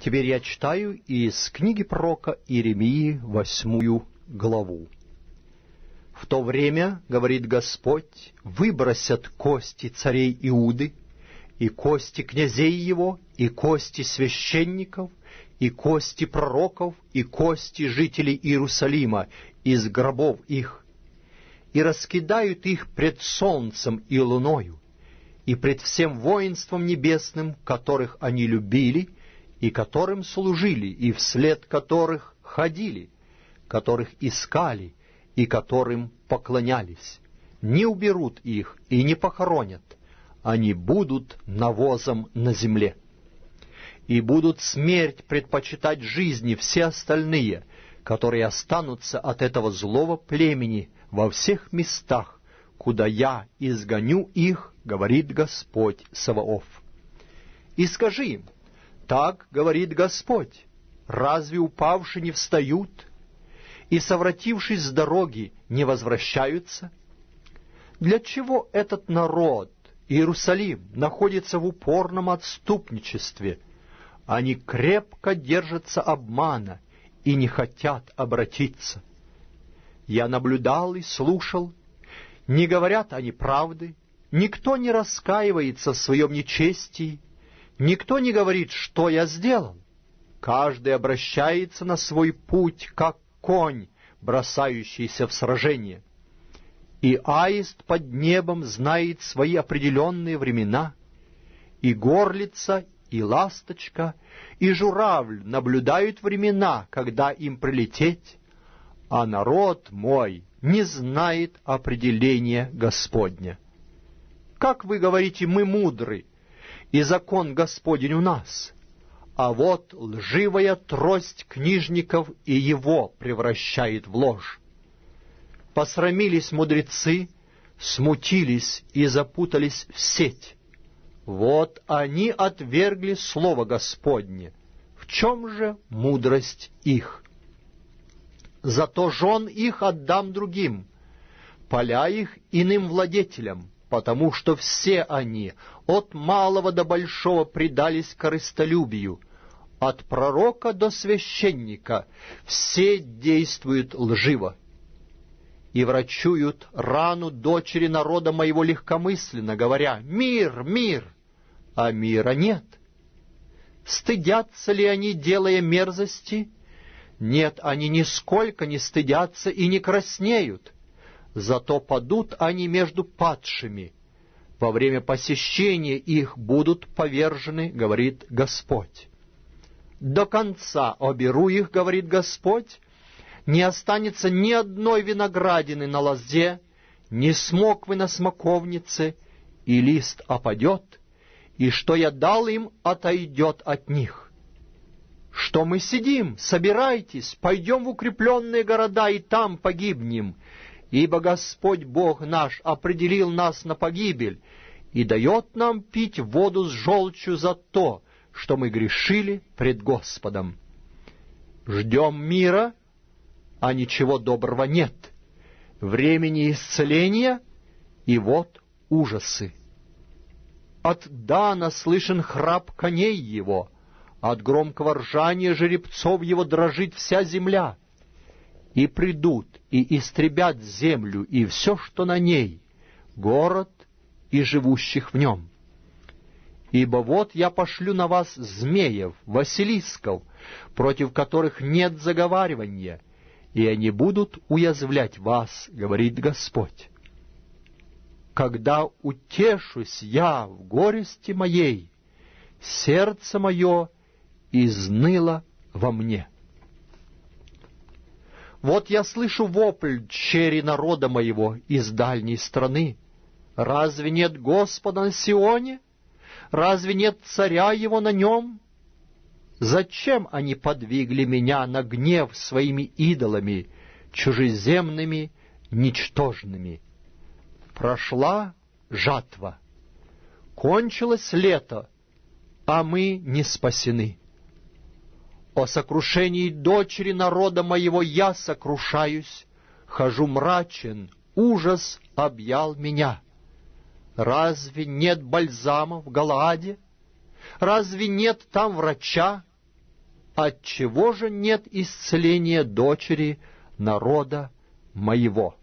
Теперь я читаю из книги пророка Иеремии 8 главу. «В то время, — говорит Господь, — выбросят кости царей Иуды, и кости князей его, и кости священников, и кости пророков, и кости жителей Иерусалима из гробов их, и раскидают их пред солнцем и луною, и пред всем воинством небесным, которых они любили, и которым служили, и вслед которых ходили, которых искали, и которым поклонялись. Не уберут их и не похоронят, они будут навозом на земле. И будут смерть предпочитать жизни все остальные, которые останутся от этого злого племени во всех местах, куда я изгоню их, говорит Господь Саваоф. И скажи им: так говорит Господь, разве упавшие не встают, и, совратившись с дороги, не возвращаются? Для чего этот народ, Иерусалим, находится в упорном отступничестве? Они крепко держатся обмана и не хотят обратиться. Я наблюдал и слушал. Не говорят они правды, никто не раскаивается в своем нечестии, никто не говорит, что я сделал. Каждый обращается на свой путь, как конь, бросающийся в сражение. И аист под небом знает свои определенные времена, и горлица, и ласточка, и журавль наблюдают времена, когда им прилететь, а народ мой не знает определения Господня. Как вы говорите, мы мудры, и закон Господень у нас, а вот лживая трость книжников и его превращает в ложь. Посрамились мудрецы, смутились и запутались в сеть. Вот они отвергли слово Господне. В чем же мудрость их? Зато жен их отдам другим, поля их иным владетелям, потому что все они от малого до большого предались корыстолюбию. От пророка до священника все действуют лживо. И врачуют рану дочери народа моего легкомысленно, говоря: «Мир, мир!» А мира нет. Стыдятся ли они, делая мерзости? Нет, они нисколько не стыдятся и не краснеют. Зато падут они между падшими. Во время посещения их будут повержены, говорит Господь. До конца оберу их, говорит Господь, не останется ни одной виноградины на лозде, ни смоквы на смоковнице, и лист опадет, и что я дал им, отойдет от них. Что мы сидим, собирайтесь, пойдем в укрепленные города, и там погибнем, ибо Господь Бог наш определил нас на погибель и дает нам пить воду с желчью за то, что мы грешили пред Господом. Ждем мира, а ничего доброго нет, времени исцеления, и вот ужасы. От Дана слышен храп коней его, от громкого ржания жеребцов его дрожит вся земля. И придут, и истребят землю, и все, что на ней, город и живущих в нем. Ибо вот я пошлю на вас змеев, василисков, против которых нет заговаривания, и они будут уязвлять вас, говорит Господь. Когда утешусь я в горести моей, сердце мое изныло во мне. Вот я слышу вопль чери народа моего из дальней страны. Разве нет Господа на Сионе? Разве нет царя его на нем? Зачем они подвигли меня на гнев своими идолами, чужеземными, ничтожными? Прошла жатва, кончилось лето, а мы не спасены. О сокрушении дочери народа моего я сокрушаюсь, хожу мрачен, ужас объял меня. Разве нет бальзама в Галааде? Разве нет там врача? Отчего же нет исцеления дочери народа моего?»